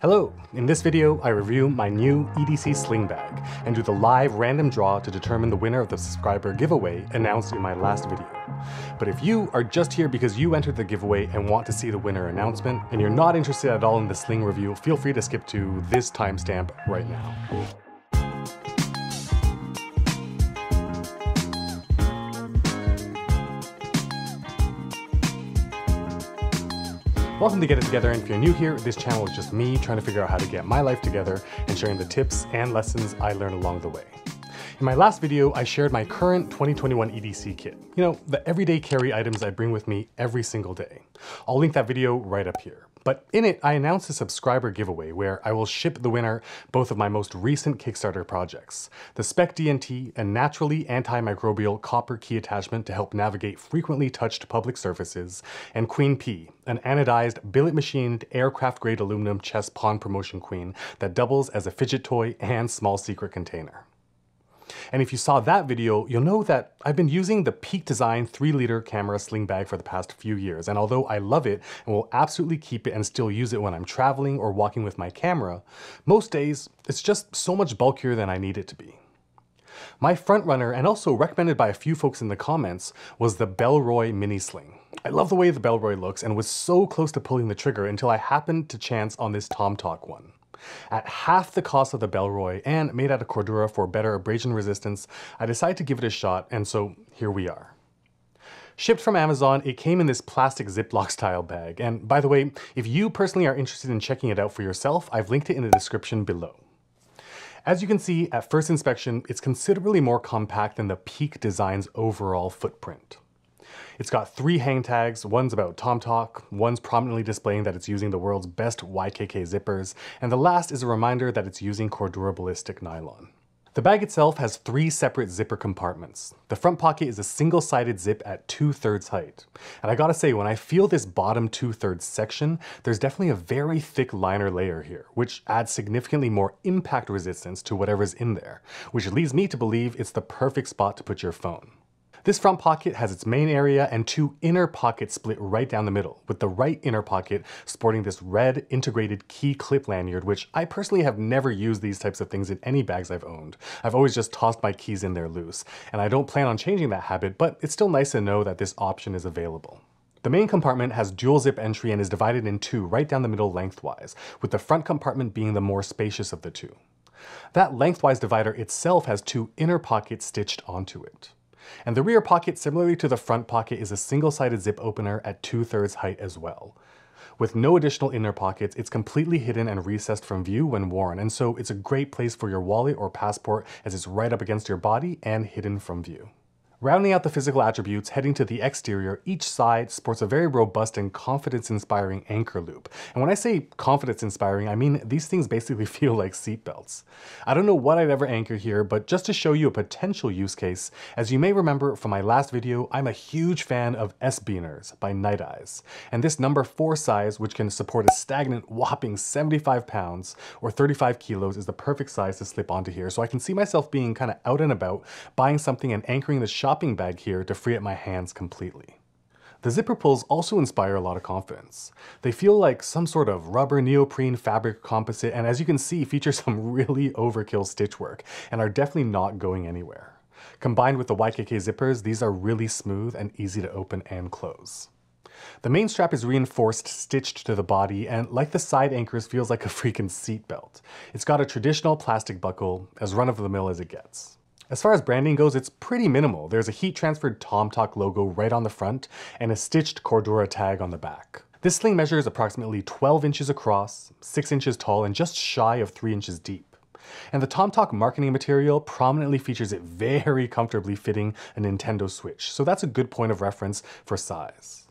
Hello! In this video, I review my new EDC sling bag and do the live random draw to determine the winner of the subscriber giveaway announced in my last video. But if you are just here because you entered the giveaway and want to see the winner announcement, and you're not interested at all in the sling review, feel free to skip to this timestamp right now. Welcome to Get It Together, and if you're new here, this channel is just me trying to figure out how to get my life together and sharing the tips and lessons I learned along the way. In my last video, I shared my current 2021 EDC kit. You know, the everyday carry items I bring with me every single day. I'll link that video right up here. But in it, I announced a subscriber giveaway where I will ship the winner both of my most recent Kickstarter projects, the SPEC-DNT and naturally antimicrobial copper key attachment to help navigate frequently touched public surfaces, and Queen P, an anodized, billet-machined, aircraft-grade aluminum chess pawn promotion queen that doubles as a fidget toy and small secret container. And if you saw that video, you'll know that I've been using the Peak Design 3-liter camera sling bag for the past few years, and although I love it and will absolutely keep it and still use it when I'm traveling or walking with my camera, most days it's just so much bulkier than I need it to be. My frontrunner, and also recommended by a few folks in the comments, was the Bellroy mini sling. I love the way the Bellroy looks and was so close to pulling the trigger until I happened to chance on this TomToc one. At half the cost of the Bellroy and made out of Cordura for better abrasion resistance, I decided to give it a shot, and so here we are. Shipped from Amazon, it came in this plastic Ziploc style bag, and by the way, if you personally are interested in checking it out for yourself, I've linked it in the description below. As you can see, at first inspection, it's considerably more compact than the Peak Design's overall footprint. It's got 3 hang tags, one's about TomToc, one's prominently displaying that it's using the world's best YKK zippers, and the last is a reminder that it's using Cordura ballistic nylon. The bag itself has 3 separate zipper compartments. The front pocket is a single-sided zip at 2/3 height. And I gotta say, when I feel this bottom 2/3 section, there's definitely a very thick liner layer here, which adds significantly more impact resistance to whatever's in there, which leads me to believe it's the perfect spot to put your phone. This front pocket has its main area and 2 inner pockets split right down the middle, with the right inner pocket sporting this red integrated key clip lanyard, which I personally have never used these types of things in any bags I've owned. I've always just tossed my keys in there loose, and I don't plan on changing that habit, but it's still nice to know that this option is available. The main compartment has dual zip entry and is divided in 2 right down the middle lengthwise, with the front compartment being the more spacious of the 2. That lengthwise divider itself has 2 inner pockets stitched onto it. And the rear pocket, similarly to the front pocket, is a single-sided zip opener at 2/3 height as well. With no additional inner pockets, it's completely hidden and recessed from view when worn, and so it's a great place for your wallet or passport as it's right up against your body and hidden from view. Rounding out the physical attributes, heading to the exterior, each side sports a very robust and confidence-inspiring anchor loop. And when I say confidence-inspiring, I mean these things basically feel like seatbelts. I don't know what I'd ever anchor here, but just to show you a potential use case, as you may remember from my last video, I'm a huge fan of S-Beaners by NightEyes. And this number 4 size, which can support a stagnant whopping 75 pounds or 35 kilos, is the perfect size to slip onto here. So I can see myself being kind of out and about, buying something and anchoring the shopping bag here to free up my hands completely. The zipper pulls also inspire a lot of confidence. They feel like some sort of rubber neoprene fabric composite, and as you can see, feature some really overkill stitch work and are definitely not going anywhere. Combined with the YKK zippers, these are really smooth and easy to open and close. The main strap is reinforced, stitched to the body, and like the side anchors, feels like a freaking seatbelt. It's got a traditional plastic buckle, as run-of-the-mill as it gets. As far as branding goes, it's pretty minimal. There's a heat-transferred TomToc logo right on the front and a stitched Cordura tag on the back. This sling measures approximately 12 inches across, 6 inches tall, and just shy of 3 inches deep. And the TomToc marketing material prominently features it very comfortably fitting a Nintendo Switch, so that's a good point of reference for size.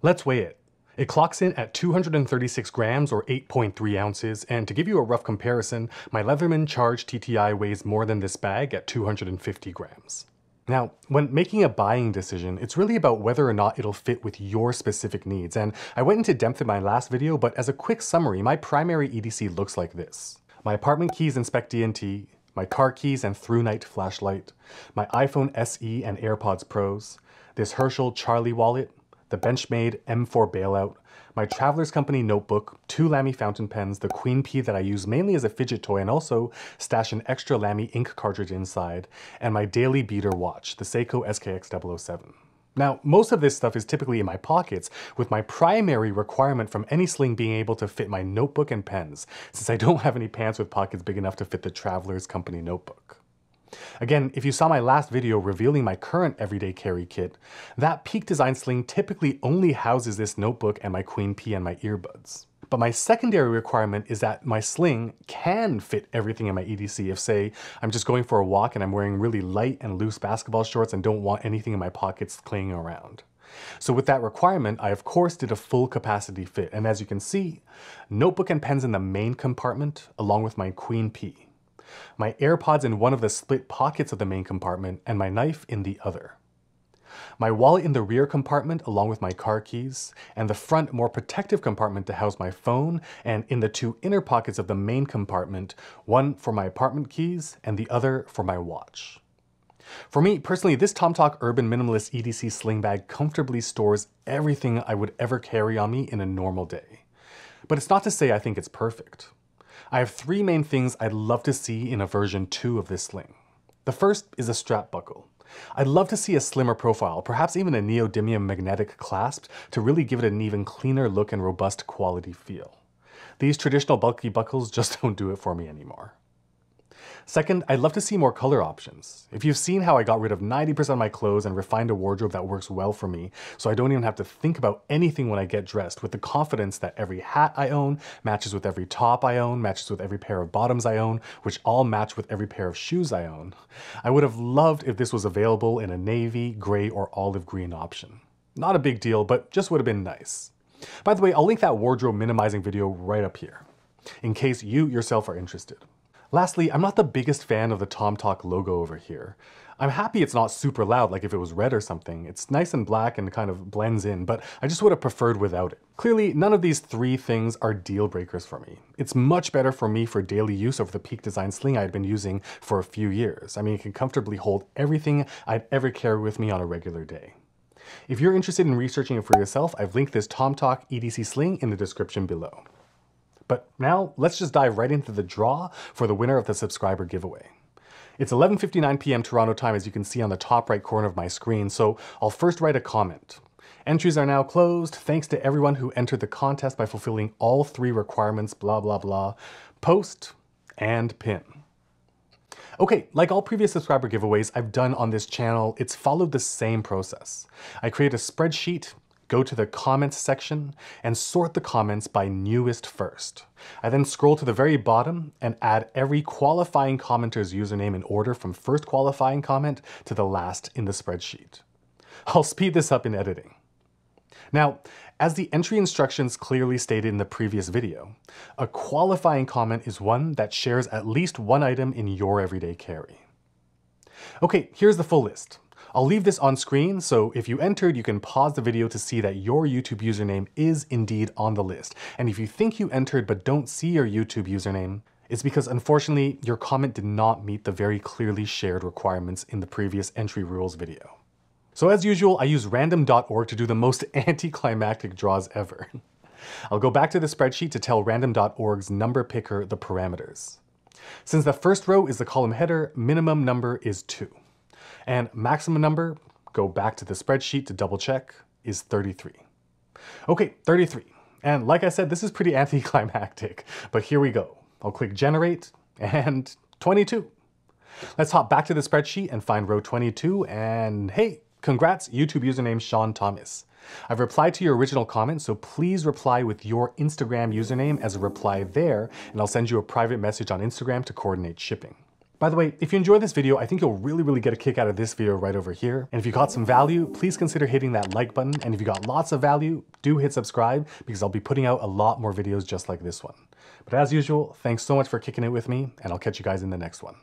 Let's weigh it. It clocks in at 236 grams or 8.3 ounces, and to give you a rough comparison, my Leatherman Charge TTI weighs more than this bag at 250 grams. Now, when making a buying decision, it's really about whether or not it'll fit with your specific needs, and I went into depth in my last video, but as a quick summary, my primary EDC looks like this. My apartment keys and SPEC-DNT, my car keys and through-night flashlight, my iPhone SE and AirPods Pros, this Herschel Charlie wallet, the Benchmade M4 Bailout, my Traveler's Company notebook, 2 Lamy fountain pens, the Queen P that I use mainly as a fidget toy and also stash an extra Lamy ink cartridge inside, and my daily beater watch, the Seiko SKX007. Now, most of this stuff is typically in my pockets, with my primary requirement from any sling being able to fit my notebook and pens, since I don't have any pants with pockets big enough to fit the Traveler's Company notebook. Again, if you saw my last video revealing my current everyday carry kit, that Peak Design sling typically only houses this notebook and my Queen P and my earbuds. But my secondary requirement is that my sling can fit everything in my EDC if, say, I'm just going for a walk and I'm wearing really light and loose basketball shorts and don't want anything in my pockets clinging around. So with that requirement, I of course did a full capacity fit, and as you can see, notebook and pens in the main compartment along with my Queen P, my AirPods in one of the split pockets of the main compartment, and my knife in the other. My wallet in the rear compartment along with my car keys, and the front more protective compartment to house my phone, and in the 2 inner pockets of the main compartment, one for my apartment keys and the other for my watch. For me, personally, this TomToc Urban Minimalist EDC sling bag comfortably stores everything I would ever carry on me in a normal day. But it's not to say I think it's perfect. I have 3 main things I'd love to see in a version 2 of this sling. The first is a strap buckle. I'd love to see a slimmer profile, perhaps even a neodymium magnetic clasp, to really give it an even cleaner look and robust quality feel. These traditional bulky buckles just don't do it for me anymore. Second, I'd love to see more color options. If you've seen how I got rid of 90% of my clothes and refined a wardrobe that works well for me, so I don't even have to think about anything when I get dressed, with the confidence that every hat I own matches with every top I own, matches with every pair of bottoms I own, which all match with every pair of shoes I own, I would have loved if this was available in a navy, gray, or olive green option. Not a big deal, but just would have been nice. By the way, I'll link that wardrobe minimizing video right up here, in case you yourself are interested. Lastly, I'm not the biggest fan of the TomToc logo over here. I'm happy it's not super loud, like if it was red or something. It's nice and black and kind of blends in, but I just would have preferred without it. Clearly, none of these 3 things are deal breakers for me. It's much better for me for daily use over the Peak Design sling I'd been using for a few years. I mean, it can comfortably hold everything I'd ever carry with me on a regular day. If you're interested in researching it for yourself, I've linked this TomToc EDC sling in the description below. But now, let's just dive right into the draw for the winner of the subscriber giveaway. It's 11:59 p.m. Toronto time, as you can see on the top right corner of my screen, so I'll first write a comment. Entries are now closed. Thanks to everyone who entered the contest by fulfilling all 3 requirements, blah, blah, blah. Post and pin. Okay, like all previous subscriber giveaways I've done on this channel, it's followed the same process. I create a spreadsheet, go to the comments section, and sort the comments by newest first. I then scroll to the very bottom and add every qualifying commenter's username in order from first qualifying comment to the last in the spreadsheet. I'll speed this up in editing. Now, as the entry instructions clearly stated in the previous video, a qualifying comment is one that shares at least one item in your everyday carry. Okay, here's the full list. I'll leave this on screen, so if you entered, you can pause the video to see that your YouTube username is indeed on the list. And if you think you entered but don't see your YouTube username, it's because, unfortunately, your comment did not meet the very clearly shared requirements in the previous entry rules video. So as usual, I use random.org to do the most anticlimactic draws ever. I'll go back to the spreadsheet to tell random.org's number picker the parameters. Since the first row is the column header, minimum number is 2. And maximum number, go back to the spreadsheet to double check, is 33. Okay, 33. And like I said, this is pretty anticlimactic, but here we go. I'll click generate, and 22. Let's hop back to the spreadsheet and find row 22, and hey, congrats, YouTube username Sean Thomas. I've replied to your original comment, so please reply with your Instagram username as a reply there, and I'll send you a private message on Instagram to coordinate shipping. By the way, if you enjoyed this video, I think you'll really get a kick out of this video right over here. And if you got some value, please consider hitting that like button. And if you got lots of value, do hit subscribe, because I'll be putting out a lot more videos just like this one. But as usual, thanks so much for kicking it with me, and I'll catch you guys in the next one.